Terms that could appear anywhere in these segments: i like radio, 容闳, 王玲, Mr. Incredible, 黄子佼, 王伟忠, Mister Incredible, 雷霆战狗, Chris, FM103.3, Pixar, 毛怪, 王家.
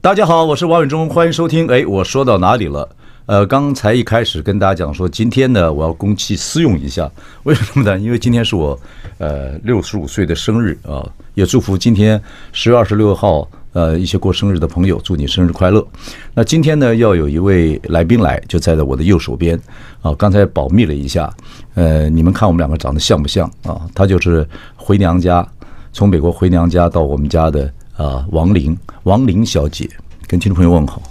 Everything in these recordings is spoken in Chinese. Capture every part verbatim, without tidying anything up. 大家好，我是王伟忠，欢迎收听。哎，我说到哪里了？呃，刚才一开始跟大家讲说，今天呢，我要公器私用一下。为什么呢？因为今天是我呃六十五岁的生日啊、呃，也祝福今天十月二十六号呃一些过生日的朋友，祝你生日快乐。那今天呢，要有一位来宾来，就在我的右手边啊、呃。刚才保密了一下，呃，你们看我们两个长得像不像啊？他就是回娘家，从美国回娘家到我们家的啊、呃、王玲，王玲小姐，跟听众朋友问好。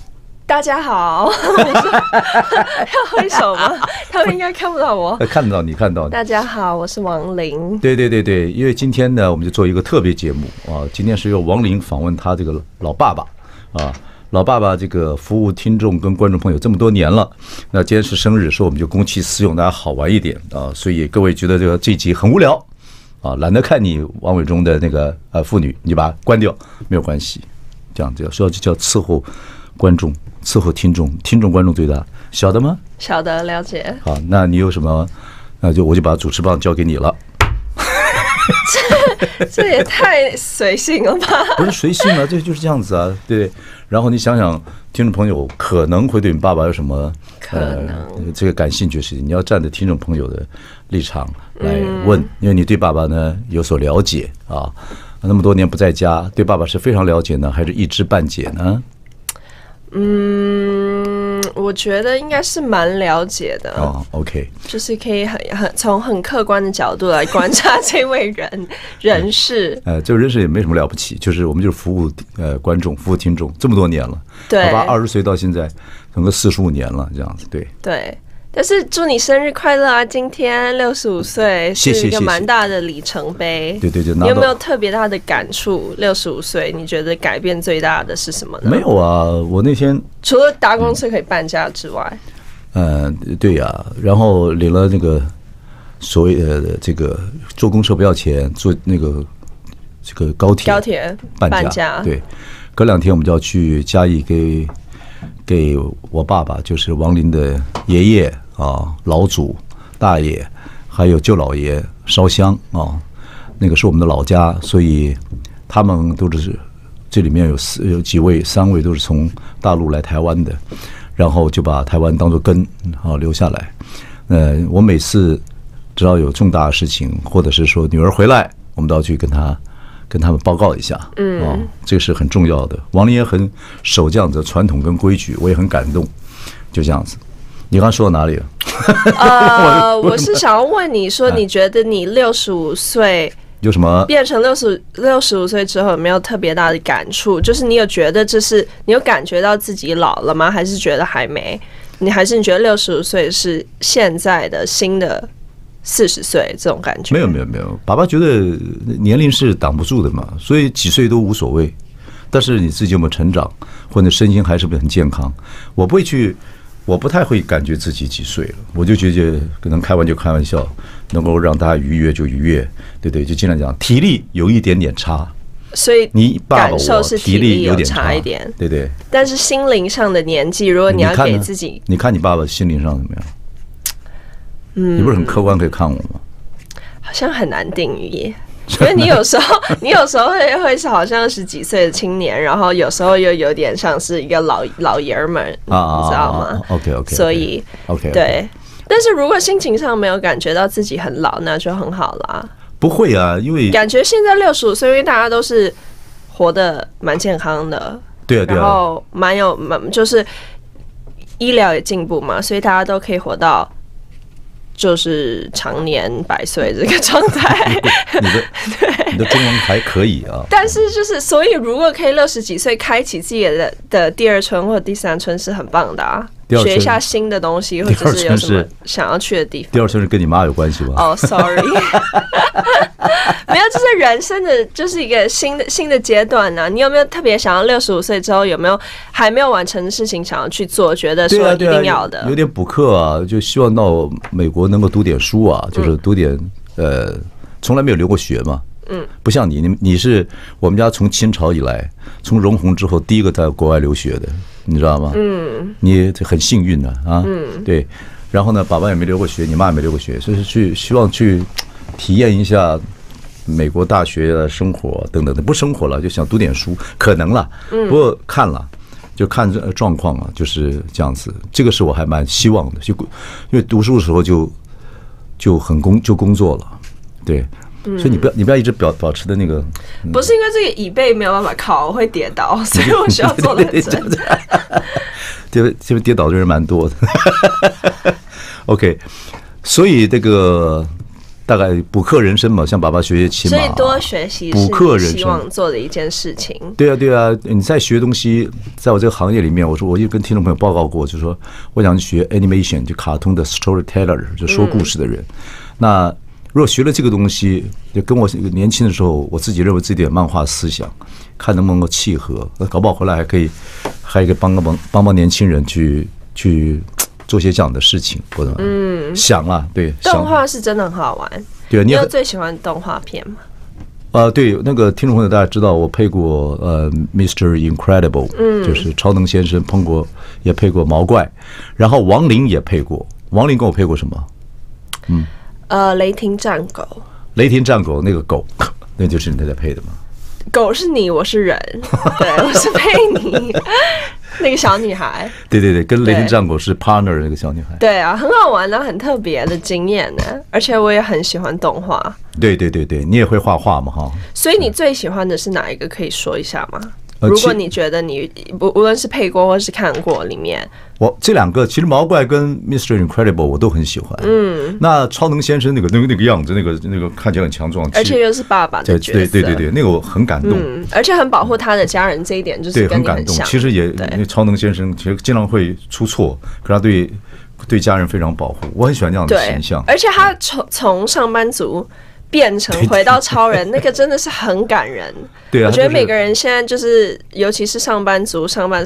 大家好，要挥手吗？他们应该看不到我。看到你，看到你。大家好，我是王玲。对对对对，因为今天呢，我们就做一个特别节目啊。今天是由王玲访问他这个老爸爸啊，老爸爸这个服务听众跟观众朋友这么多年了。那今天是生日，所以我们就公器私用，大家好玩一点啊。所以各位觉得这个这一集很无聊啊，懒得看你王伟忠的那个呃妇女，你把它关掉没有关系。这样子，所以就叫伺候观众。伺候听众，听众观众最大，晓得吗？晓得，了解。好，那你有什么？那就我就把主持棒交给你了。这这也太随性了吧？不是随性啊，这就是这样子啊，对。然后你想想，听众朋友可能会对你爸爸有什么可能、呃、这个感兴趣的事情，你要站在听众朋友的立场来问，嗯、因为你对爸爸呢有所了解啊，那么多年不在家，对爸爸是非常了解呢，还是一知半解呢？嗯，我觉得应该是蛮了解的哦。Oh, OK， 就是可以很很从很客观的角度来观察这位人人士。呃，这个人士也没什么了不起，就是我们就是服务呃观众、服务听众这么多年了，对，好吧，二十岁到现在，整个四十五年了，这样子，对对。但是祝你生日快乐啊！今天六十五岁是一个蛮大的里程碑。对对对，你有没有特别大的感触？六十五岁，你觉得改变最大的是什么呢？没有啊，我那天除了搭公车可以半价之外，嗯，呃、对呀、啊，然后领了那个所谓的这个坐公车不要钱，坐那个这个高铁高铁半价，半价对。隔两天我们就要去嘉义给给我爸爸，就是王林的爷爷。啊，老祖大爷还有舅老爷烧香啊，那个是我们的老家，所以他们都是这里面有四有几位三位都是从大陆来台湾的，然后就把台湾当作根啊留下来。呃，我每次只要有重大的事情，或者是说女儿回来，我们都要去跟他跟他们报告一下，嗯、啊，这个是很重要的。王林也很守这样子的传统跟规矩，我也很感动，就这样子。你刚说到哪里了？呃，我是想要问你说，你觉得你六十五岁有什么变成六十六十五岁之后有没有特别大的感触？就是你有觉得这是你有感觉到自己老了吗？还是觉得还没？你还是你觉得六十五岁是现在的新的四十岁这种感觉？没有没有没有，爸爸觉得年龄是挡不住的嘛，所以几岁都无所谓。但是你自己有没有成长，或者身心还是不是很健康？我不会去。我不太会感觉自己几岁了，我就觉得可能开玩就开玩笑，能够让大家愉悦就愉悦，对对，就尽量讲。体力有一点点差，所以你感受是体力有点差一点，对对。但是心灵上的年纪，如果你要给自己，你看你爸爸心灵上怎么样？嗯，你不是很客观可以看我吗？好像很难定义。因为你有时候，你有时候会会是好像二十几岁的青年，然后有时候又有点像是一个老老爷们儿，啊、你知道吗 ？OK OK， 所以 OK, okay. 对。但是如果心情上没有感觉到自己很老，那就很好啦。不会啊，因为感觉现在六十五岁，因为大家都是活得蛮健康的，对啊，对啊，然后蛮有蛮就是医疗也进步嘛，所以大家都可以活到。就是常年百岁这个状态，你的对你的中文还可以啊。但是就是，所以如果可以六十几岁开启自己的的第二春或者第三春是很棒的啊，学一下新的东西，或者是有什么想要去的地方。第二春是跟你妈有关系吗？哦、oh, ，sorry， 没有，就是人生的就是一个新的新的阶段呢、啊。你有没有特别想要六十五岁之后有没有还没有完成的事情想要去做？觉得说一定要的，啊啊、有, 有点补课啊，就希望到美国。能够读点书啊，就是读点，呃，从来没有留过学嘛，嗯，不像你，你你是我们家从清朝以来，从容闳之后第一个在国外留学的，你知道吗？嗯，你很幸运的啊，嗯，对。然后呢，爸爸也没留过学，你妈也没留过学，所以去希望去体验一下美国大学的生活等等的，不生活了，就想读点书，可能了，不过看了。嗯就看着状况啊，就是这样子。这个是我还蛮希望的，就因为读书的时候就就很工就工作了，对。所以你不要，你不要一直表保持的那个、嗯，不是因为这个椅背没有办法靠，我会跌倒，所以我需要做认真。对，因为跌倒的人蛮多的。OK， 所以这个大概补课人生嘛，像爸爸学学骑马，所以多学习补课人生希望做的一件事情。对啊，对啊，你在学东西，在我这个行业里面，我说我就跟听众朋友报告过，就说我想学 animation， 就卡通的 storyteller， 就说故事的人。嗯、那如果学了这个东西，就跟我年轻的时候，我自己认为自己有漫画思想，看能不能够契合，搞不好回来还可以，还可以帮个帮帮帮年轻人去去做些这样的事情，或者嗯想啊，对，动画是真的很好玩。对，你有最喜欢动画片吗？呃，对，那个听众朋友大家知道，我配过呃 ，Mister Incredible， 嗯，就是超能先生，碰过也配过毛怪，然后王林也配过，王林跟我配过什么？嗯。呃，雷霆战狗，雷霆战狗那个狗，那就是你在配的吗？狗是你，我是人，对，我是配你那个小女孩。对对对，跟雷霆战狗是 partner 那个小女孩。对啊，很好玩的，很特别的经验呢。而且我也很喜欢动画。对对对对，你也会画画嘛哈？所以你最喜欢的是哪一个？可以说一下吗？如果你觉得你不无论是配过或是看过里面，我这两个其实毛怪跟 Mister Incredible 我都很喜欢。嗯，那超能先生那个那个那个样子，那个那个看起来很强壮，而且又是爸爸的角色，对对对对，那个我很感动，嗯、而且很保护他的家人，这一点就是跟你很像，对，很感动。其实也超能先生其实经常会出错，可他对对家人非常保护，我很喜欢这样的形象。而且他从从上班族变成回到超人，那个真的是很感人。对啊，我觉得每个人现在就是，尤其是上班族，上班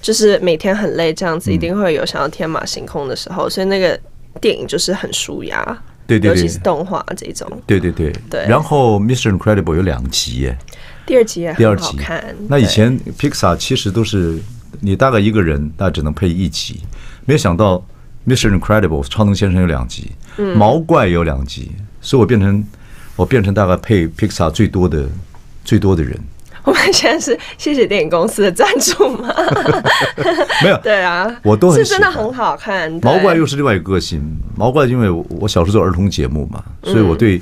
就是每天很累，这样子一定会有想要天马行空的时候，嗯、所以那个电影就是很舒压。对对对，尤其是动画这种。对对对对。然后 Mister Incredible 有两集耶，第二集也很好看。那以前 Pixar 其实都是你大概一个人，大概只能配一集，没有想到 Mister Incredible 超能先生有两集，嗯、毛怪有两集。所以我变成，我变成大概配 Pixar 最多的、最多的人。我们现在是谢谢电影公司的赞助吗？没有，对啊，我都很是真的很好看。毛怪又是另外一个个性，毛怪因为我小时候做儿童节目嘛，所以我对、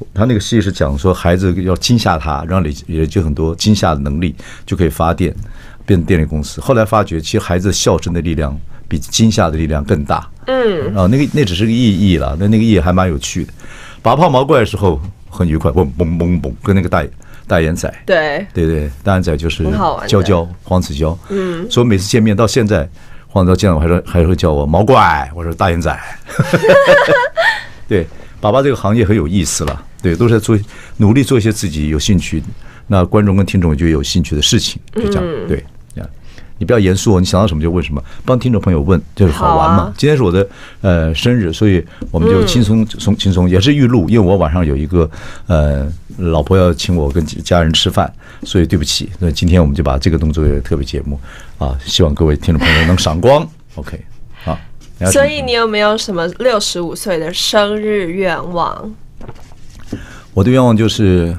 嗯、他那个戏是讲说孩子要惊吓他，然后也也就很多惊吓的能力就可以发电，变成电力公司。后来发觉，其实孩子笑声的力量比惊吓的力量更大。嗯，啊，那个那只是个意义了，那那个意义还蛮有趣的。打泡毛怪的时候很愉快，嘣嘣嘣嘣，跟那个大大眼仔，对对对，大眼仔就是娇娇黄子佼，嗯，所以每次见面到现在，黄子佼见到我还说还会叫我毛怪，我说大眼仔，对，爸爸这个行业很有意思了，对，都是在做努力做一些自己有兴趣，那观众跟听众就有兴趣的事情，就这样，对，你不要严肃，你想到什么就问什么，帮听众朋友问，就是好玩嘛。啊、今天是我的呃生日，所以我们就轻松松轻松，也是预录，因为我晚上有一个呃老婆要请我跟家人吃饭，所以对不起，那今天我们就把这个动作特别节目啊，希望各位听众朋友能赏光。OK， 好。所以你有没有什么六十五岁的生日愿望？我的愿望就是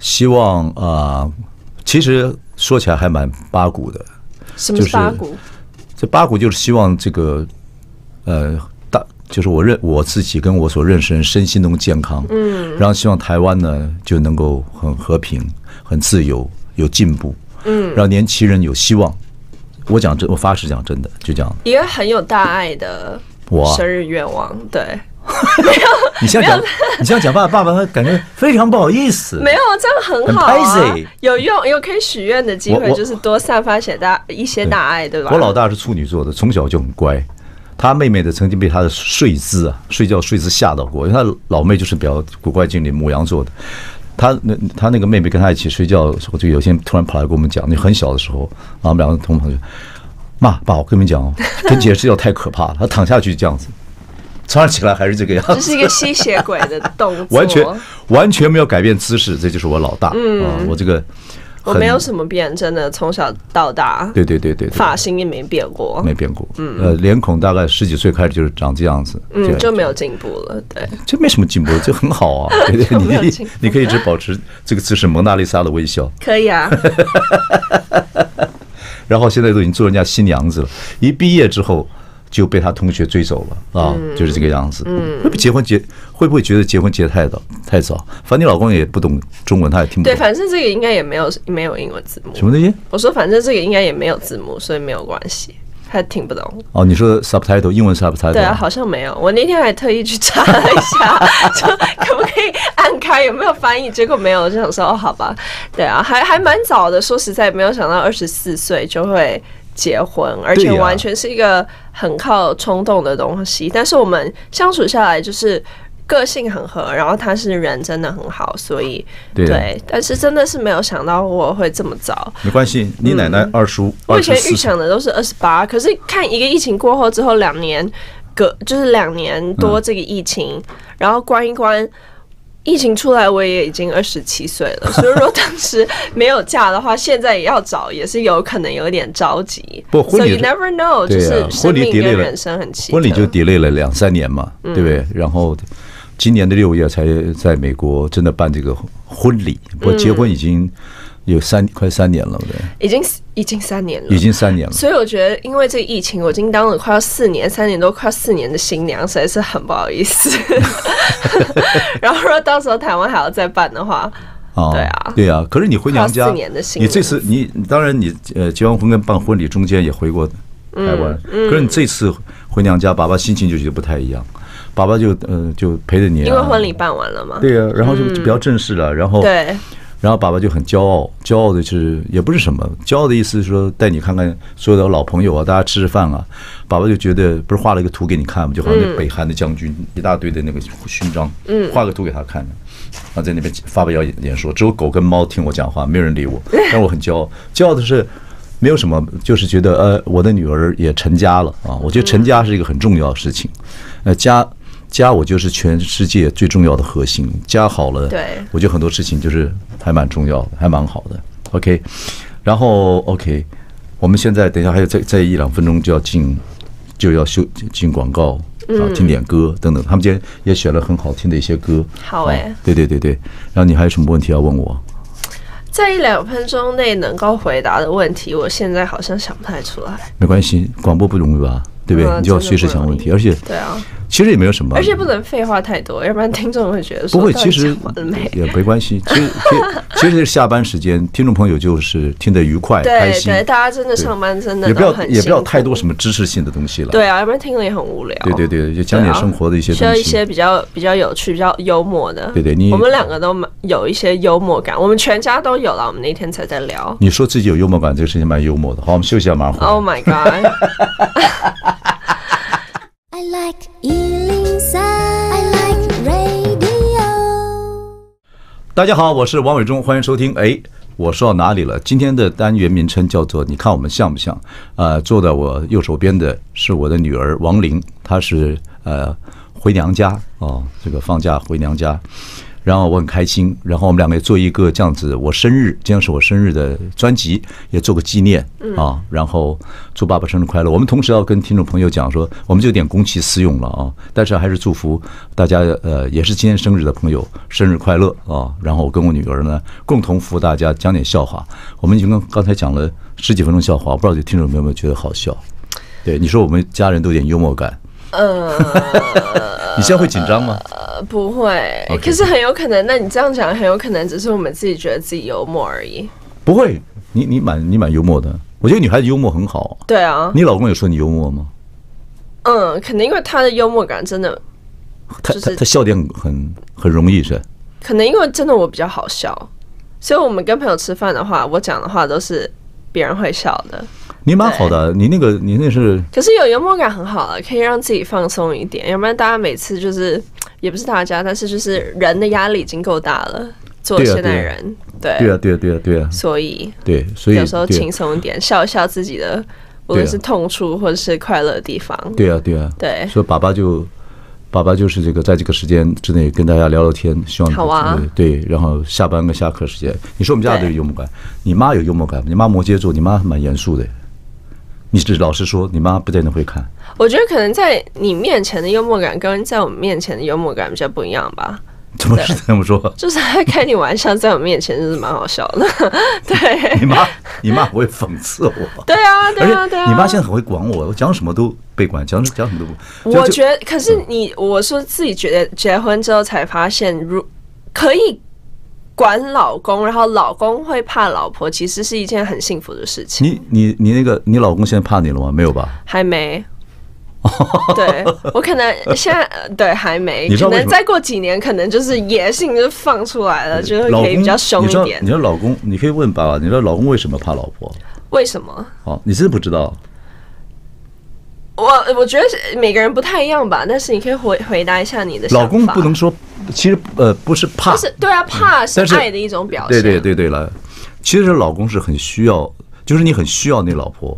希望啊、呃，其实说起来还蛮八股的。什么是八股？就是这八股就是希望这个，呃，大就是我认我自己跟我所认识人身心能健康，嗯，然后希望台湾呢就能够很和平、很自由、有进步，嗯，让年轻人有希望。我讲真，我发誓讲真的，就这样。一个很有大爱的生日愿望，对。没有，你现在讲，你这样讲，爸爸爸爸感觉非常不好意思。没有，这样很好啊，有用，有可以许愿的机会，就是多散发些大一些大爱，对吧？我老大是处女座的，从小就很乖。他妹妹的曾经被他的睡姿啊，睡觉睡姿吓到过，因为他老妹就是比较古怪精灵，母羊座的。他那他那个妹妹跟他一起睡觉的时候，就有些人突然跑来跟我们讲，你很小的时候，然后我们两个同朋友，妈爸，我跟你们讲哦，跟姐睡觉太可怕了，她躺下去这样子。早上起来还是这个样子，这是一个吸血鬼的动作，完全完全没有改变姿势，这就是我老大。嗯、啊，我这个我没有什么变，真的从小到大，对对对对，发型也没变过，没变过。嗯，呃，脸孔大概十几岁开始就是长这样子，嗯，就没有进步了，对，这没什么进步，这很好啊，对对，你可以你可以一直保持这个姿势，蒙娜丽莎的微笑，可以啊。然后现在都已经做人家新娘子了，一毕业之后就被他同学追走了啊，就是这个样子。嗯，会不会结婚结会不会觉得结婚结太早太早？反正你老公也不懂中文，他也听不懂。对，反正这个应该也没有没有英文字母。什么东西？我说反正这个应该也没有字母，所以没有关系。他听不懂哦，你说 subtitle 英文 subtitle 对啊，好像没有。我那天还特意去查了一下，就可不可以按开有没有翻译，结果没有，我就想说哦，好吧，对啊，还还蛮早的。说实在，没有想到二十四岁就会结婚，而且完全是一个很靠冲动的东西。啊、但是我们相处下来就是。个性很合，然后他是人真的很好，所以 对, 对，但是真的是没有想到我会这么早。没关系，你奶奶二十五，我以前预想的都是二十八，可是看一个疫情过后之后两年，隔就是两年多这个疫情，嗯、然后关一关。疫情出来，我也已经二十七岁了，所以如果当时没有嫁的话，现在也要找，也是有可能有点着急。不，婚礼 so you never know， 就是生命跟人生很奇特。婚礼就 delay 了两三年嘛，对不对？嗯、然后今年的六月才在美国真的办这个婚礼，不过结婚已经有三快三年了，对。已经已经三年了，已经三年了。所以我觉得，因为这个疫情，我已经当了快要四年，三年多快要四年的新娘，实在是很不好意思。然后说到时候台湾还要再办的话，哦、对啊，对啊。可是你回娘家，你这次你当然你呃结完婚跟办婚礼中间也回过台湾，嗯、可是你这次回娘家，爸爸心情就觉得不太一样，爸爸就呃就陪着你、啊，因为婚礼办完了嘛，对啊，然后就比较正式了，嗯、然后对。然后爸爸就很骄傲，骄傲的是也不是什么，骄傲的意思是说带你看看所有的老朋友啊，大家吃吃饭啊。爸爸就觉得不是画了一个图给你看嘛，就好像那北韩的将军一大堆的那个勋章，嗯，画个图给他看，然后在那边发表演说，只有狗跟猫听我讲话，没有人理我，但我很骄傲，骄傲的是没有什么，就是觉得呃我的女儿也成家了啊，我觉得成家是一个很重要的事情，呃家。家，我就是全世界最重要的核心。家好了，对，我觉得很多事情就是还蛮重要的，还蛮好的。OK， 然后 OK， 我们现在等一下还有再再一两分钟就要进，就要休进广告啊，听点歌等等。他们今天也选了很好听的一些歌。好哎、欸啊，对对对对。然后你还有什么问题要问我？在一两分钟内能够回答的问题，我现在好像想不太出来。没关系，广播不容易吧？对不对？你就要随时想问题，而且对啊，其实也没有什么，而且不能废话太多，要不然听众会觉得说不会。其实也没关系，其实其实下班时间，听众朋友就是听得愉快、开心。对，大家真的上班真的也不要也不要太多什么知识性的东西了。对啊，要不然听了也很无聊。对对对，就讲点生活的一些东西，需要一些比较比较有趣、比较幽默的。对对，你我们两个都有一些幽默感，我们全家都有了。我们那天才在聊，你说自己有幽默感，这个事情蛮幽默的。好，我们休息一下，马上回来。Oh my god！I like one oh three, I like radio。 大家好，我是王伟忠，欢迎收听。哎，我说到哪里了？今天的单元名称叫做你看我们像不像？呃，坐在我右手边的是我的女儿王玲，她是呃回娘家哦，这个放假回娘家，然后我很开心，然后我们两个也做一个这样子，我生日，今天是我生日的专辑，也做个纪念啊，然后祝爸爸生日快乐。我们同时要跟听众朋友讲说，我们就有点公器私用了啊，但是还是祝福大家，呃，也是今天生日的朋友生日快乐啊。然后我跟我女儿呢，共同服务大家，讲点笑话。我们已经刚刚才讲了十几分钟笑话，不知道这听众朋友有没有觉得好笑？对，你说我们家人都有点幽默感。呃，你现在会紧张吗？呃，不会，可是很有可能。那你这样讲，很有可能只是我们自己觉得自己幽默而已。不会，你你蛮你蛮幽默的。我觉得女孩子幽默很好。对啊。你老公有说你幽默吗？嗯，肯定，因为他的幽默感真的，就是、他他他笑点很很容易是。可能因为真的我比较好笑，所以我们跟朋友吃饭的话，我讲的话都是别人会笑的。你蛮好的，你那个你那是，可是有幽默感很好了，可以让自己放松一点，要不然大家每次就是也不是大家，但是就是人的压力已经够大了，做现代人，对对啊对啊对啊对啊，所以对，所以有时候轻松一点，笑一笑自己的，无论是痛处或者是快乐的地方，对啊对啊对，所以爸爸就爸爸就是这个在这个时间之内跟大家聊聊天，希望好啊，对，然后下班跟下课时间，你说我们家有幽默感，你妈有幽默感，你妈摩羯座，你妈蛮严肃的。你是老实说，你妈不在那会看。我觉得可能在你面前的幽默感跟在我们面前的幽默感比较不一样吧。怎么这么说？就是他开你玩笑，在我面前就是蛮好笑的。对，你妈，你妈会讽刺我。对啊，对啊，对啊。你妈现在很会管我，我讲什么都被管，讲讲什么都不。我觉得，可是你，我说自己觉得结婚之后才发现，如可以管老公，然后老公会怕老婆，其实是一件很幸福的事情。你你你那个，你老公现在怕你了吗？没有吧？还没。对，我可能现在对还没，可能再过几年，可能就是野性就放出来了，就是可以比较凶一点。你知道老公，你可以问爸爸，你知道老公为什么怕老婆？为什么？哦，你真的不知道？我我觉得每个人不太一样吧，但是你可以回回答一下你的想法。老公不能说，其实呃不是怕，不是对啊，怕是爱的一种表现。对对对对了，其实老公是很需要，就是你很需要那老婆。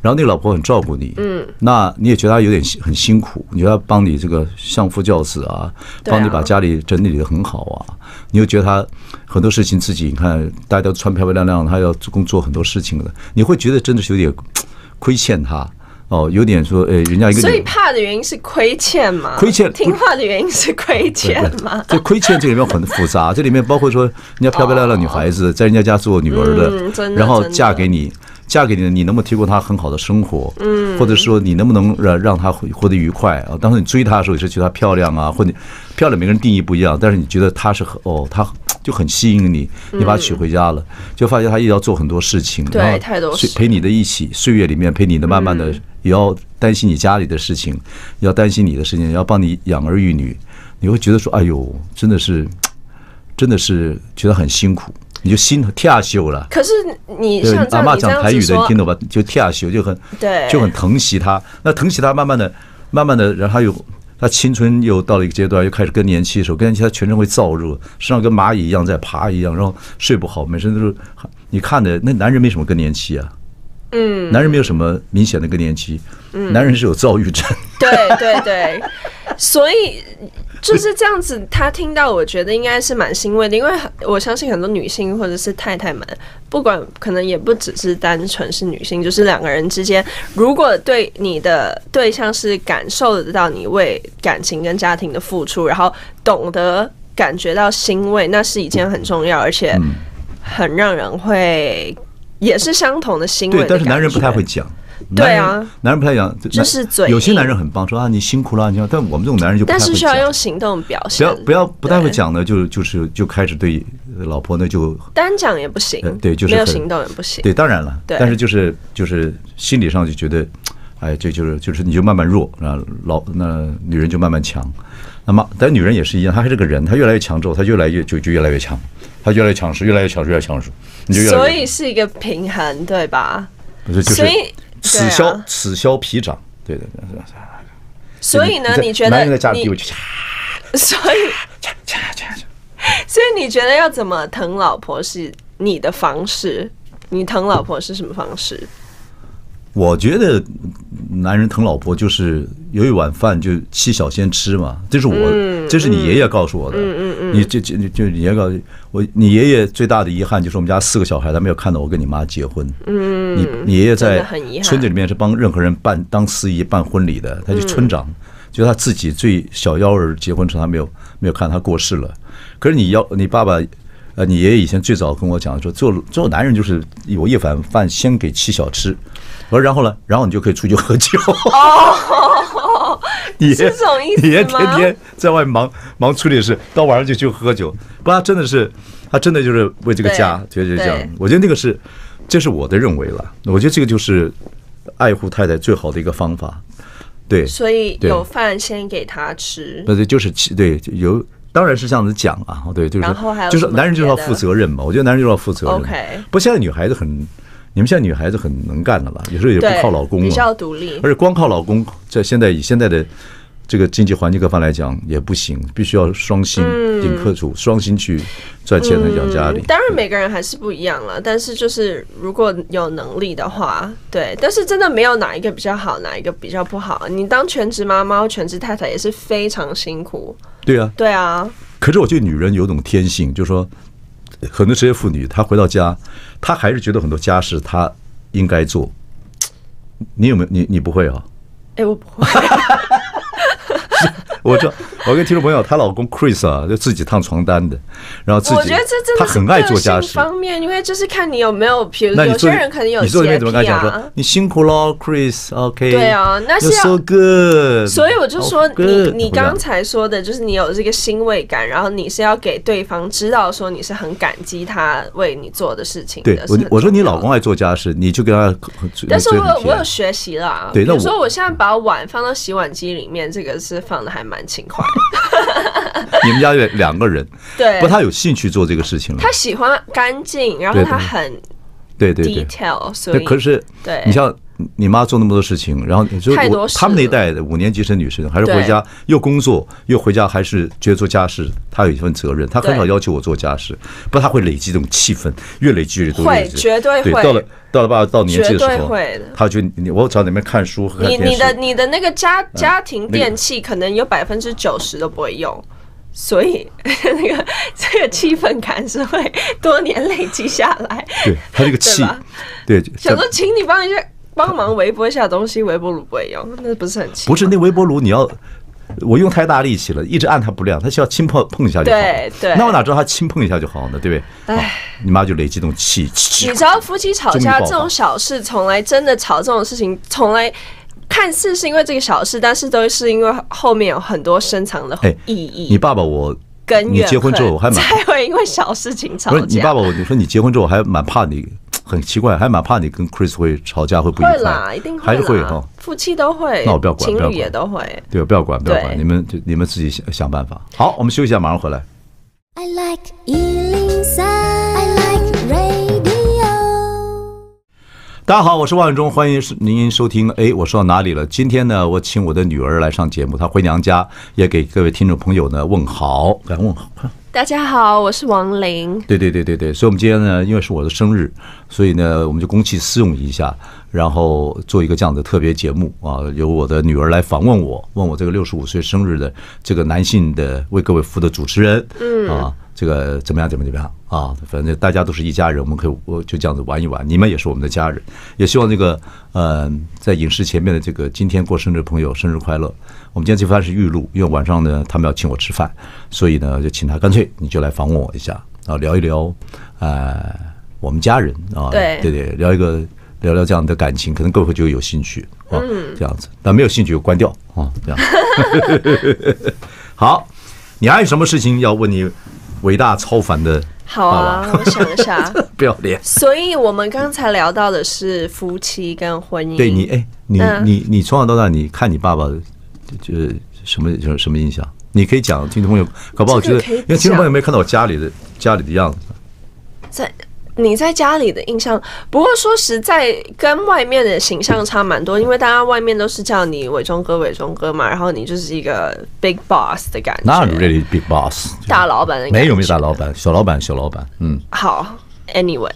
然后那老婆很照顾你，嗯，那你也觉得她有点很辛苦，你觉得她帮你这个相夫教子啊，帮你把家里整理得很好啊，你又觉得她很多事情自己，你看大家都穿漂漂亮亮，她要工作很多事情的，你会觉得真的是有点亏欠她。哦，有点说，哎，人家一个，所以怕的原因是亏欠嘛，亏欠听话的原因是亏欠嘛。这亏欠这里面很复杂，这里面包括说，人家漂漂亮亮女孩子在人家家做女儿的，然后嫁给你，嫁给你，你能不能提供她很好的生活？嗯，或者说你能不能让让她活得愉快啊？当时你追她的时候也是觉得她漂亮啊，或者漂亮每个人定义不一样，但是你觉得她是很哦，她就很吸引你，你把她娶回家了，就发现她也要做很多事情，对，太多事，陪你的一起岁月里面陪你的慢慢的。也要担心你家里的事情，也要担心你的事情，也要帮你养儿育女，你会觉得说，哎呦，真的是，真的是觉得很辛苦，你就心跳羞了。可是你像阿嬷讲台语的，听懂吧？就跳羞，就很对，就很疼惜她。那疼惜她，慢慢的、慢慢的，然后她又，她青春又到了一个阶段，又开始更年期的时候，更年期她全身会燥热，身上跟蚂蚁一样在爬一样，然后睡不好，每身都是。你看的那男人没什么更年期啊。嗯，男人没有什么明显的更年期，嗯，男人是有躁郁症。对对对，所以就是这样子。他听到，我觉得应该是蛮欣慰的，因为我相信很多女性或者是太太们，不管可能也不只是单纯是女性，就是两个人之间，如果对你的对象是感受得到你为感情跟家庭的付出，然后懂得感觉到欣慰，那是一件很重要，而且很让人会。也是相同的行为的，对，但是男人不太会讲。对啊，男人不太讲，就是嘴。有些男人很棒，说啊你辛苦了，你看，但我们这种男人就不太会讲。但是需要用行动表现。不要不要不太会讲的，就就是就开始对老婆呢就单讲也不行，对，就是没有行动也不行。对，当然了，但是就是就是心理上就觉得，哎，这就是就是你就慢慢弱，那老那女人就慢慢强。那么但女人也是一样，她还是个人，她越来越强之后，她越来越就就越来越强。他越来越强势，越来越强势，越来越强势，所以是一个平衡，对吧？所以此消此消彼长，对的。所以呢，你觉得你所以所以你觉得要怎么疼老婆是你的方式？你疼老婆是什么方式？我觉得男人疼老婆就是有一碗饭就妻小先吃嘛，这是我，这是你爷爷告诉我的。嗯嗯，你这这就你爷告诉我，你爷爷最大的遗憾就是我们家四个小孩，他没有看到我跟你妈结婚。嗯，你你爷爷在村子里面是帮任何人办当司仪办婚礼的，他就村长，就他自己最小幺儿结婚时他没有没有看他过世了。可是你要你爸爸。呃，你爷爷以前最早跟我讲说，做做男人就是有一碗饭先给妻小吃，我说然后呢，然后你就可以出去喝酒。哦，你这种意思吗？你爷天天在外忙忙处理事，到晚上就去喝酒。不，他真的是，他真的就是为这个家，觉得这样。我觉得那个是，这是我的认为了。我觉得这个就是爱护太太最好的一个方法。对，所以有饭先给他吃。那对，就是对有。当然是这样子讲啊，对，就是就是男人就是要负责任嘛，我觉得男人就是要负责任。OK， 不，现在女孩子很，你们现在女孩子很能干的了，有时候也不靠老公了，比较独立，而且光靠老公，在现在以现在的这个经济环境各方来讲也不行，必须要双薪顶客主，双薪去赚钱来养家里。当然每个人还是不一样了，但是就是如果有能力的话，对，但是真的没有哪一个比较好，哪一个比较不好。你当全职妈妈、全职太太也是非常辛苦。对啊，对啊。可是我觉得女人有种天性，就是说，很多职业妇女她回到家，她还是觉得很多家事她应该做。你有没有？你你不会啊？哎，我不会。我知道，我跟听众朋友，她老公 Chris 啊，就自己烫床单的，然后自己，我觉得这真的他很爱做家事方面，因为就是看你有没有，比如有些人可能有洁癖啊。你坐里面怎么跟他讲说你辛苦咯 ，Chris， OK。对啊，那是要 so good。所以我就说你你刚才说的就是你有这个欣慰感，然后你是要给对方知道说你是很感激他为你做的事情的。对，我我说你老公爱做家事，你就跟他。但是我我有学习了啊，比如说我现在把碗放到洗碗机里面，这个是放的还蛮勤快。你们家有两个人，对，不过他有兴趣做这个事情了。他喜欢干净，然后他很对对 detail， 所以可是对你像你妈做那么多事情，然后你就他们那一代的五年级生女生，还是回家又工作又回家，还是觉得做家事，她有一份责任，她很少要求我做家事，不过她会累积这种气氛，越累积越多，会绝对会到了。到了爸到年纪的时候，他就你我找你们看书和你你的你的那个家家庭电器可能有百分之九十都不会用，所以那个这个气氛感是会多年累积下来。对，他这个气，对，想说请你帮一下帮忙微波一下东西，微波炉不会用，那不是很气？不是那微波炉你要。我用太大力气了，一直按它不亮，它需要轻碰碰一下就好了。对对，那我哪知道它轻碰一下就好呢？对不对？哎，你妈就累积这种气。你知道夫妻吵架这种小事，从来真的吵这种事情，从来看似是因为这个小事，但是都是因为后面有很多深藏的意义。哎、你爸爸我。你结婚之后我还蛮才会因为小事情吵架。不是你爸爸，我你说你结婚之后还蛮怕你，很奇怪，还蛮怕你跟 Chris 会吵架，会不愉快。会啦，一定会啦，还是会哈，夫妻都会。那我不要管，情侣也都会。对，不要管，不要管，你们就你们自己想想办法。好，我们休息一下，马上回来。I like one oh three, I like radio。大家好，我是万永忠，欢迎您收听。哎，我说到哪里了？今天呢，我请我的女儿来上节目，她回娘家，也给各位听众朋友呢问好，敢问好。大家好，我是王琳。对对对对对，所以我们今天呢，因为是我的生日，所以呢，我们就公器私用一下，然后做一个这样的特别节目啊，由我的女儿来访问我，问我这个六十五岁生日的这个男性的为各位服务的主持人，嗯啊，这个怎么样怎么怎么样啊，反正大家都是一家人，我们可以我就这样子玩一玩，你们也是我们的家人，也希望这个呃，在影视前面的这个今天过生日的朋友生日快乐。我们今天这番是预录，因为晚上呢他们要请我吃饭，所以呢就请他干脆你就来访问我一下啊，聊一聊呃我们家人啊，对对对，聊一个聊聊这样的感情，可能各位就有兴趣啊，这样子，但没有兴趣就关掉啊，这样。好，你还有什么事情要问你伟大超凡的？好啊，我想一下，不要脸。所以我们刚才聊到的是夫妻跟婚姻。对你，哎，你你你从小到大，你看你爸爸。就是什么什么印象？你可以讲，听众朋友，搞不好觉得，因为听众朋友没看到我家里的家里的样子。在你在家里的印象，不过说实在，跟外面的形象差蛮多，因为大家外面都是叫你伟忠哥、伟忠哥嘛，然后你就是一个 big boss 的感觉。那 really big boss， 大老板的感觉。没有没有大老板，小老板小老板，嗯。好 ，anyway，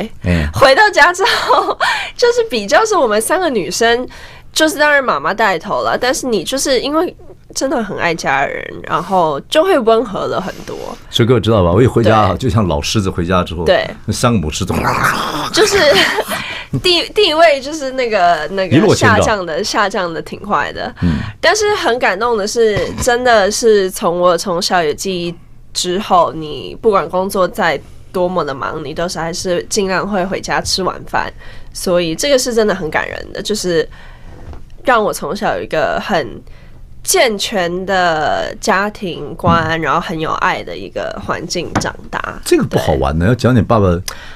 回到家之后，就是比较是我们三个女生。就是当然妈妈带头了，但是你就是因为真的很爱家人，然后就会温和了很多。所以各位知道吧，我一回家就像老狮子回家之后，对，那三个母狮子就是地地位就是那个那个下降的下降的挺快的，嗯、但是很感动的是，真的是从我从小有记忆之后，你不管工作在。多么的忙，你都是还是尽量会回家吃晚饭，所以这个是真的很感人的，就是让我从小有一个很健全的家庭观，然后很有爱的一个环境长大。这个不好玩的，要讲你爸爸。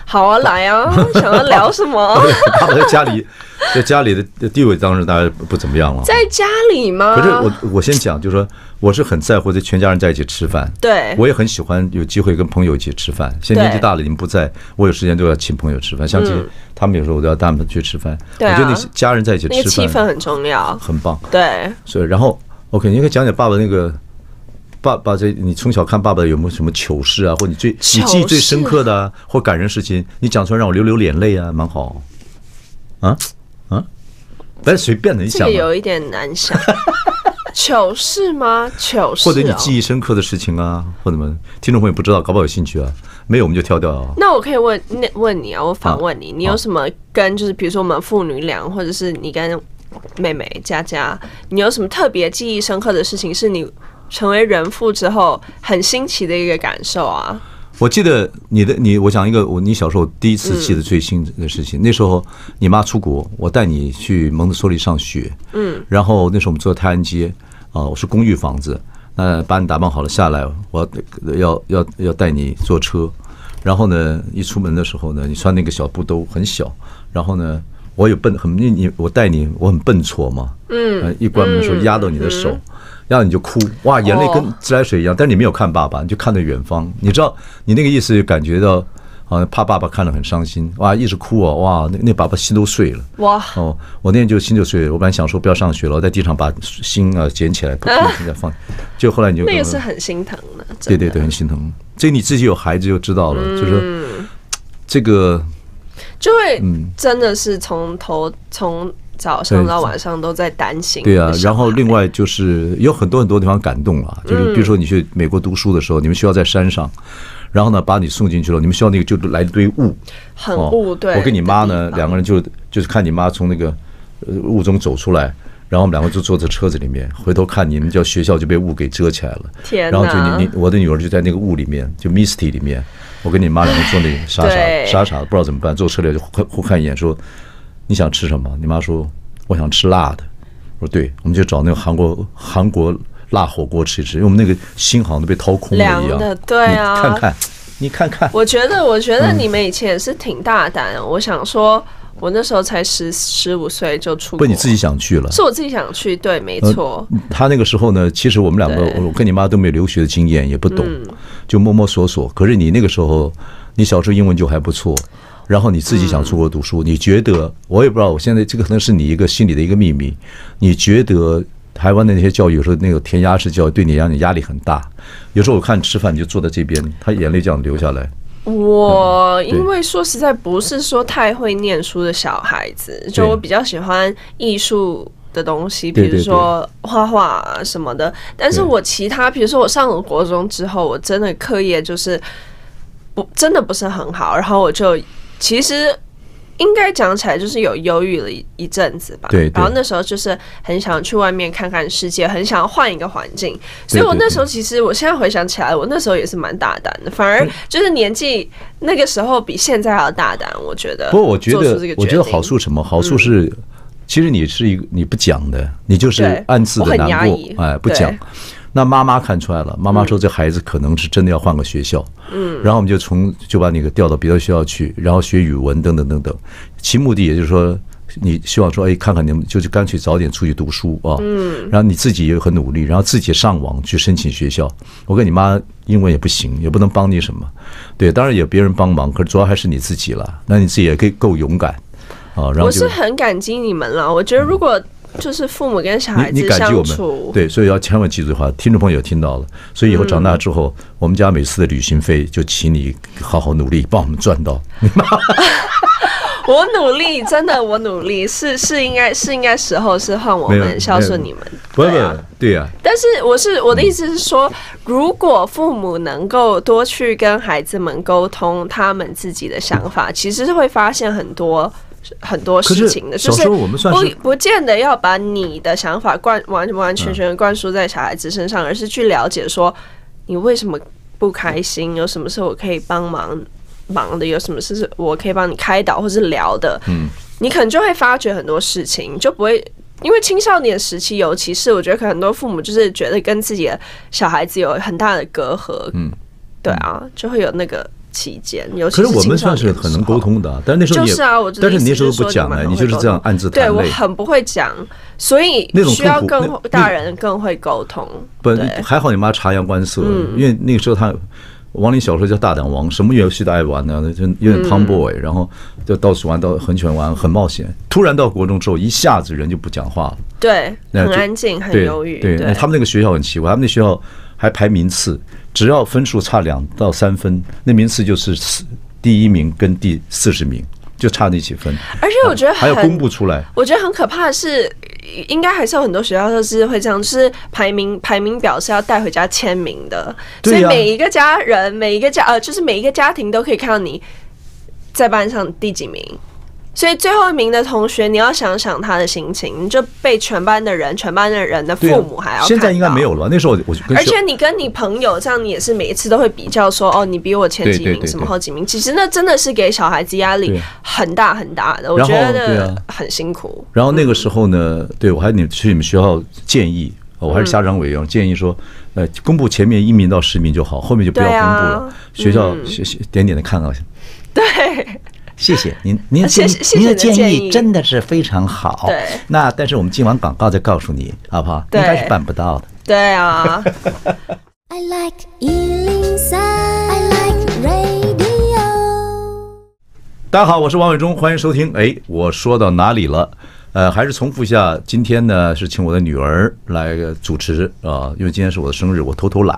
好啊，来啊，想要聊什么？爸爸在家里，在家里的地位当时大概不怎么样了。在家里吗？可是我我先讲，就是说。我是很在乎这全家人在一起吃饭，对，我也很喜欢有机会跟朋友一起吃饭。现在年纪大了，你们不在，我有时间就要请朋友吃饭。像这他们有时候我都要带他们去吃饭。我觉得你家人在一起吃饭，气氛很重要，很棒。对，所以然后 OK， 你可以讲讲爸爸那个爸爸这，你从小看爸爸有没有什么糗事啊，或你最你记忆最深刻的、啊、或感人事情，你讲出来让我流流眼泪啊，蛮好。啊啊，但是随便的你想，这个有一点难想。糗事吗？糗事、哦，或者你记忆深刻的事情啊，或者什么？听众朋友不知道，搞不好有兴趣啊。没有我们就跳掉啊。那我可以问问你啊，我反问你，啊、你有什么跟就是比如说我们父女俩，或者是你跟妹妹佳佳，你有什么特别记忆深刻的事情？是你成为人父之后很新奇的一个感受啊。我记得你的你，我讲一个我你小时候第一次记得最新的事情。嗯、那时候你妈出国，我带你去蒙特梭利上学，嗯，然后那时候我们住在泰安街啊、呃，我是公寓房子，那把你打扮好了下来，我要要要要带你坐车，然后呢，一出门的时候呢，你穿那个小布兜很小，然后呢，我有笨很你你我带你我很笨拙嘛，嗯，一关门的时候压到你的手。嗯嗯然后你就哭，哇，眼泪跟自来水一样， oh. 但是你没有看爸爸，你就看着远方。你知道，你那个意思就感觉到，好像怕爸爸看了很伤心，哇，一直哭啊，哇，那那爸爸心都碎了，哇， wow. 哦，我那天就心就碎了。我本来想说不要上学了，我在地上把心啊捡起来，不停地放，就后来你就那个是很心疼的，对对对，很心疼。这你自己有孩子就知道了，嗯、就是这个就会真的是从头从。早上到晚上都在担心。对啊，然后另外就是有很多很多地方感动啊，就是比如说你去美国读书的时候，你们学校在山上，然后呢把你送进去了，你们学校那个就来一堆雾，很雾。对，我跟你妈呢两个人就就是看你妈从那个雾中走出来，然后我们两个就坐在车子里面，回头看你们叫学校就被雾给遮起来了。天哪！然后就你你我的女儿就在那个雾里面，就 misty 里面，我跟你妈两个坐那里傻傻傻傻的不知道怎么办，坐车里就互互看一眼说。你想吃什么？你妈说我想吃辣的。我说对，我们就找那个韩国韩国辣火锅吃一吃，因为我们那个心好像都被掏空了一样。的对啊，你看看，你看看。我觉得，我觉得你们以前也是挺大胆。嗯、我想说，我那时候才十十五岁就出国。不，你自己想去了？是我自己想去，对，没错。呃、他那个时候呢，其实我们两个，我跟你妈都没有留学的经验，也不懂，嗯、就摸摸索索。可是你那个时候，你小时候英文就还不错。然后你自己想出国读书，你觉得我也不知道，我现在这个可能是你一个心里的一个秘密。你觉得台湾的那些教育有时候那个填鸭式教育对你让你压力很大，有时候我看吃饭你就坐在这边，他眼泪这样流下来。我因为说实在不是说太会念书的小孩子，就我比较喜欢艺术的东西，比如说画画啊什么的。但是我其他，比如说我上了国中之后，我真的课业就是不真的不是很好，然后我就。其实应该讲起来就是有忧郁了一阵子吧，对。然后那时候就是很想去外面看看世界，很想换一个环境。所以我那时候其实我现在回想起来，我那时候也是蛮大胆的，反而就是年纪那个时候比现在还要大胆，我觉得。不过我觉得，我觉得好处什么？好处是，其实你是一个你不讲的，你就是暗自的难过，哎，不讲。那妈妈看出来了，妈妈说这孩子可能是真的要换个学校，嗯，然后我们就从就把你给调到别的学校去，然后学语文等等等等，其目的也就是说，你希望说，哎，看看你们，就是干脆早点出去读书啊，嗯，然后你自己也很努力，然后自己上网去申请学校。我跟你妈英文也不行，也不能帮你什么，对，当然也别人帮忙，可是主要还是你自己了。那你自己也可以够勇敢啊，然后我是很感激你们了，我觉得如果。就是父母跟小孩子相处，对，所以要千万记住的话，听众朋友听到了，所以以后长大之后，嗯、我们家每次的旅行费就请你好好努力，帮我们赚到。我努力，真的，我努力，是是应该是应该时候是换我们孝顺你们，不是对呀、啊。但是我是我的意思是说，嗯、如果父母能够多去跟孩子们沟通他们自己的想法，其实是会发现很多。很多事情的，就是不不见得要把你的想法灌完完全全灌输在小孩子身上，而是去了解说你为什么不开心，有什么事我可以帮忙忙的，有什么事我可以帮你开导或是聊的，嗯，你可能就会发觉很多事情，就不会。因为青少年时期，尤其是我觉得可能很多父母就是觉得跟自己的小孩子有很大的隔阂，嗯，对啊，就会有那个。期间，尤其是可是我们算是很能沟通的、啊，但那时候也，就是啊、我但是你那时候不讲呢、哎，你就是这样暗自叹泪。对，我很不会讲，所以需要更大人更会沟通。不，还好你妈察言观色，嗯、因为那个时候她王林小时候叫大胆王，什么游戏都爱玩呢，就有点 tomboy，、嗯、然后就到处玩，到很喜欢玩，很冒险。突然到国中之后，一下子人就不讲话了，对，很安静，很忧郁。对，对他们那个学校很奇怪，他们那学校还排名次。只要分数差两到三分，那名次就是第一名跟第四十名，就差那几分。而且我觉得、嗯、还要公布出来。我觉得很可怕的是，应该还是有很多学校都是会这样，就是排名排名表是要带回家签名的，啊、所以每一个家人、每一个家呃，就是每一个家庭都可以看到你在班上第几名。所以最后一名的同学，你要想想他的心情，你就被全班的人、全班的人的父母还要看到。现在应该没有了，那时候我就跟。而且你跟你朋友这样，你也是每一次都会比较说，哦，你比我前几名，什么后几名。其实那真的是给小孩子压力很大很大的，我觉得很辛苦。然后那个时候呢，对我还你去你们学校建议，我还是家长委员建议说。呃，公布前面一名到十名就好，后面就不要公布了。啊、学校、嗯、学点点的看啊。对，谢谢您，您谢谢您的建议真的是非常好。对，那但是我们进完广告再告诉你，好不好？应该是办不到的。对啊。I like one oh three, I like radio。大家好，我是王伟忠，欢迎收听。哎，我说到哪里了？呃，还是重复一下，今天呢是请我的女儿来主持啊、呃，因为今天是我的生日，我偷偷懒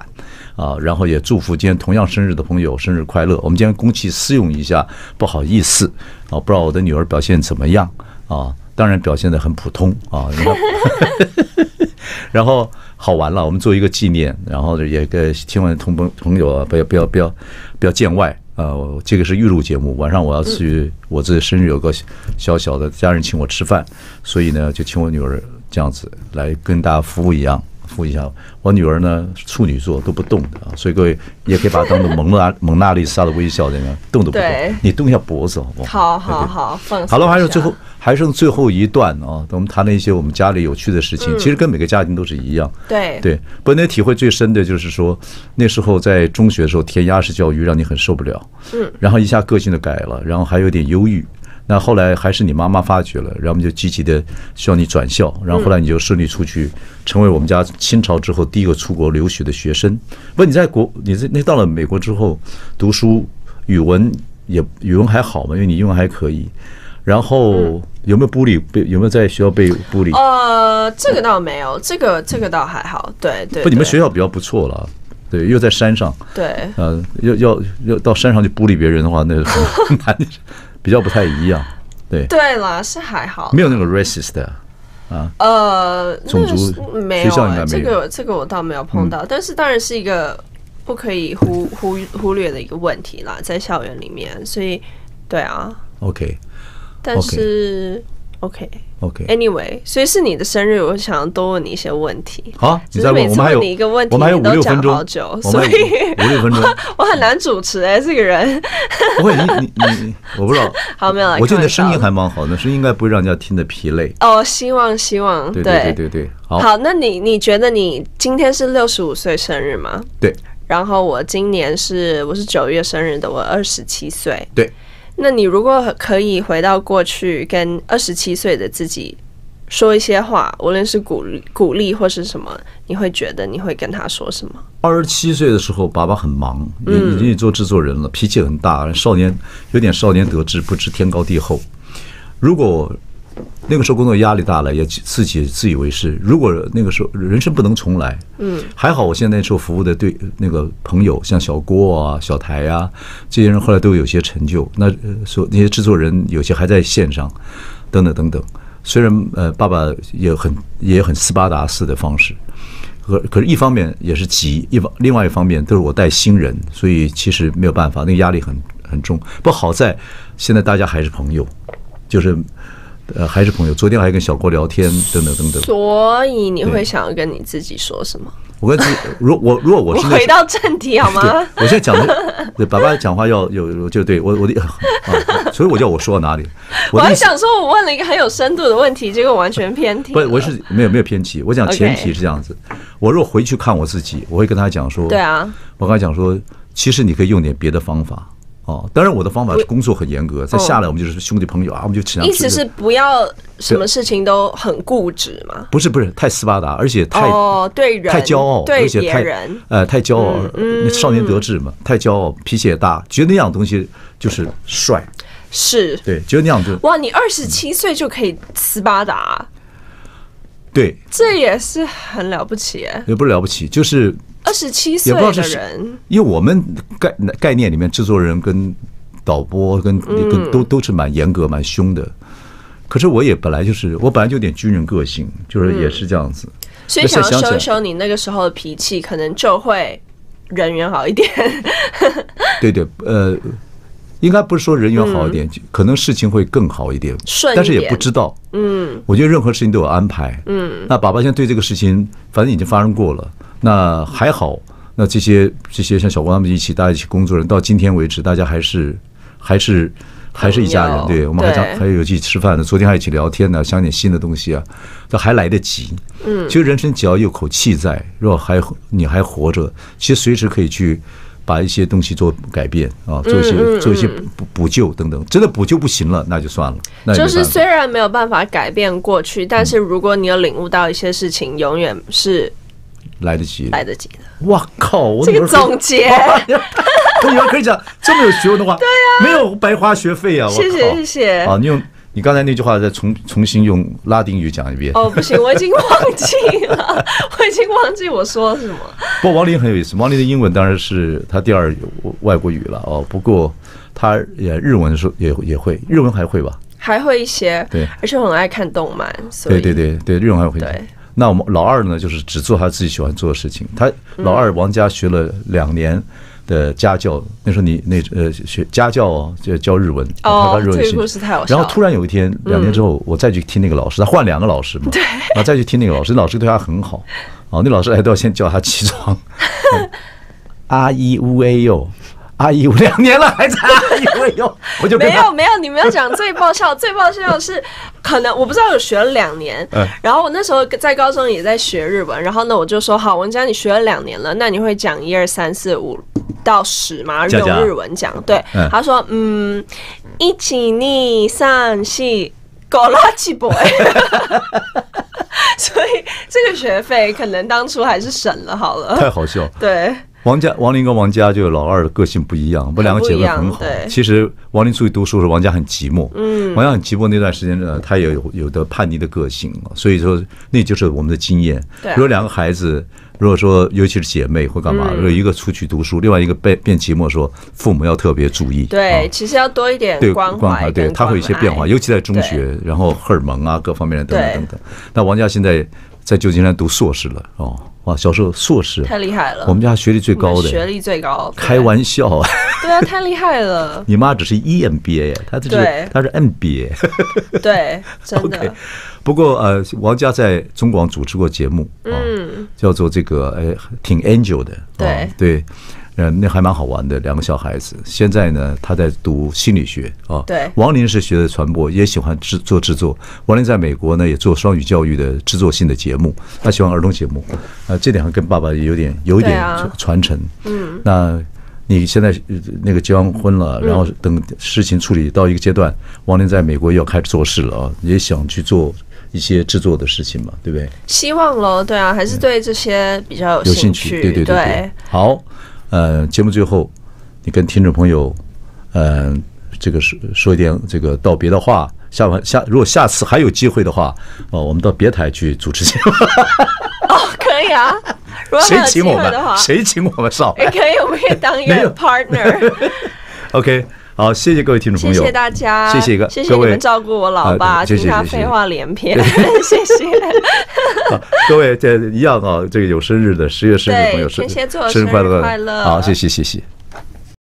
啊、呃，然后也祝福今天同样生日的朋友生日快乐。我们今天公器私用一下，不好意思啊、呃，不知道我的女儿表现怎么样啊、呃，当然表现得很普通啊，然后, 然后好玩了，我们做一个纪念，然后也给听完同朋朋友啊，不要不要不要不要见外。呃，这个是预录节目，晚上我要去，我自己生日有个小小的家人请我吃饭，所以呢就请我女儿这样子来跟大家服务一样，服务一下。我女儿呢处女座都不动的啊，所以各位也可以把她当做蒙娜蒙娜丽莎的微笑这样，动都不动，你动一下脖子好不好？好好好，放松。好了，还有最后还剩最后一段啊，我们谈了一些我们家里有趣的事情，其实跟每个家庭都是一样。对对，不过那体会最深的就是说，那时候在中学的时候，填鸭式教育让你很受不了，嗯，然后一下个性的改了，然后还有点忧郁。那后来还是你妈妈发觉了，然后我们就积极的需要你转校，然后后来你就顺利出去，成为我们家清朝之后第一个出国留学的学生。不，你在国，你在那到了美国之后，读书语文也语文还好嘛，因为你英文还可以。然后有没有bully？被有没有在学校被bully？呃，这个倒没有，这个这个倒还好。对对，不，你们学校比较不错了。对，又在山上。对。呃，要要要到山上去bully别人的话，那很难。比较不太一样，对对啦，是还好，没有那个 racist 的啊，呃，种族没有、欸，这个这个我倒没有碰到，嗯、但是当然是一个不可以忽忽忽略的一个问题啦，在校园里面，所以对啊 ，OK， 但是 OK OK anyway， 所以是你的生日，我想多问你一些问题。好、啊，你再问，我们还有你一个问题，我们还有五六分钟，所以五六分钟。我很难主持哎、欸，这个人。不会，你你你，我不知道。好，没有。我觉得你的声音还蛮好的，声音应该不会让人家听得疲累。哦，希望希望。对对对对对。好，好，那你你觉得你今天是六十五岁生日吗？对。然后我今年是我是九月生日的，我二十七岁。对。那你如果可以回到过去，跟二十七岁的自己说一些话，无论是鼓鼓励或是什么，你会觉得你会跟他说什么？二十七岁的时候，爸爸很忙，已经做制作人了，脾气很大，少年有点少年得志，不知天高地厚。如果那个时候工作压力大了，也自己自以为是。如果那个时候人生不能重来，嗯，还好我现在那时候服务的对那个朋友，像小郭啊、小台啊这些人，后来都有些成就。那所那些制作人有些还在线上，等等等等。虽然呃，爸爸也很也很斯巴达式的方式，可可是一方面也是急，一方另外一方面都是我带新人，所以其实没有办法，那个压力很很重。不过好在现在大家还是朋友，就是。呃，还是朋友。昨天还跟小郭聊天，等等等等。所以你会想要跟你自己说什么？我跟自己，如我如果我是回到正题好吗？我现在讲的，对爸爸讲话要有就对我我的、啊，所以我叫我说到哪里？我还想说，我问了一个很有深度的问题，结果完全偏题。不，我是没有没有偏题。我讲前提是这样子，我若回去看我自己，我会跟他讲说，对啊，我跟他讲说，其实你可以用点别的方法。哦，当然我的方法是工作很严格，再下来我们就是兄弟朋友啊，我们就吃。意思是不要什么事情都很固执嘛？不是不是，太斯巴达，而且太哦对人太骄傲，而且太呃太骄傲，少年得志嘛，太骄傲，脾气也大，觉得那样东西就是帅，是对，觉得那样就哇，你二十七岁就可以斯巴达，对，这也是很了不起哎，也不是了不起，就是。二十七岁的人，因为我们概概念里面，制作人跟导播跟跟都都是蛮严格、蛮凶的。可是我也本来就是，我本来就有点军人个性，就是也是这样子。嗯、所以想要修一修你那个时候的脾气，可能就会人缘好一点。对对，呃，应该不是说人缘好一点，嗯、可能事情会更好一点，顺一点，但是也不知道。嗯，我觉得任何事情都有安排。嗯，那爸爸现在对这个事情，反正已经发生过了，那还好。那这些这些像小光他们一起大家一起工作人，到今天为止，大家还是还是还是一家人。对，我们还还有一起吃饭呢，昨天还一起聊天呢，想点新的东西啊，这还来得及。嗯，其实人生只要有口气在，如果还你还活着，其实随时可以去。把一些东西做改变啊，做一些做一些补补救等等，真的补救不行了，那就算了。就是虽然没有办法改变过去，但是如果你有领悟到一些事情，永远是来得及，来得及的。哇靠！这个总结，我女儿可以讲这么有学问的话，对呀，没有白花学费啊！谢谢谢谢啊！你用你刚才那句话再重重新用拉丁语讲一遍。哦，不行，我已经忘记了，我已经忘记我说什么。不过王林很有意思，王林的英文当然是他第二外国语了哦。不过他也日文说也也会，日文还会吧？还会一些，对，而且我很爱看动漫。对对对对，日文还会。对，那我们老二呢，就是只做他自己喜欢做的事情。他老二王家学了两年的家教，那时候你那呃学家教哦，就教日文。哦，这个故事太好笑了。然后突然有一天，两年之后，我再去听那个老师，他换两个老师嘛，对，然后再去听那个老师，老师对他很好。哦，那老师还都要先叫他起床，阿姨乌哎呦，阿姨我两年了还在阿姨乌哎呦，我就没有没有，你没有讲最爆笑，最爆笑是可能我不知道有学了两年，嗯、然后我那时候在高中也在学日文，然后呢我就说好，文佳你学了两年了，那你会讲一二三四五到十吗？用日文讲，对，嗯、他说嗯，一起你三系。搞垃圾 boy， 所以这个学费可能当初还是省了好了。太好笑了。对，王家王林跟王家就老二的个性不一样，我们两个姐妹很好。对，其实王林出去读书的时候，王家很寂寞。嗯，王家很寂寞那段时间呢，他也有有的叛逆的个性，所以说那就是我们的经验。对，如果两个孩子。如果说，尤其是姐妹会干嘛？如果一个出去读书，另外一个变变寂寞，说父母要特别注意。对，其实要多一点关怀，对，他会有一些变化，尤其在中学，然后荷尔蒙啊，各方面的等等等等。那王家现在在旧金山读硕士了哦，哇，小时候硕士太厉害了，我们家学历最高的，学历最高，开玩笑啊，对啊，太厉害了。你妈只是 E M B A， 她这是她是 M B A， 对，真的。不过呃，王家在中广主持过节目，啊、嗯，叫做这个哎，挺 angel 的，对、啊、对，嗯、呃，那还蛮好玩的，两个小孩子。现在呢，他在读心理学啊。对，王林是学的传播，也喜欢制做制作。王林在美国呢，也做双语教育的制作性的节目，他喜欢儿童节目，呃，这点还跟爸爸有点有一点传承。啊、嗯，那。你现在那个结完婚了，然后等事情处理到一个阶段，王林在美国要开始做事了啊，也想去做一些制作的事情嘛，对不对？希望喽，对啊，还是对这些比较有兴趣，对对对对。好，呃，节目最后，你跟听众朋友，嗯、呃，这个说说一点这个道别的话，下完下如果下次还有机会的话，哦，我们到别台去主持节目。哦，可以啊。谁请我们？谁请我们上？也可以，我们可以当一个 partner。OK， 好，谢谢各位听众朋友，谢谢大家，谢谢各位，谢谢你们照顾我老爸，听他废话连篇，谢谢。各位，这一样啊，这个有生日的，十月生日朋友，生日快乐，好，谢谢，谢谢。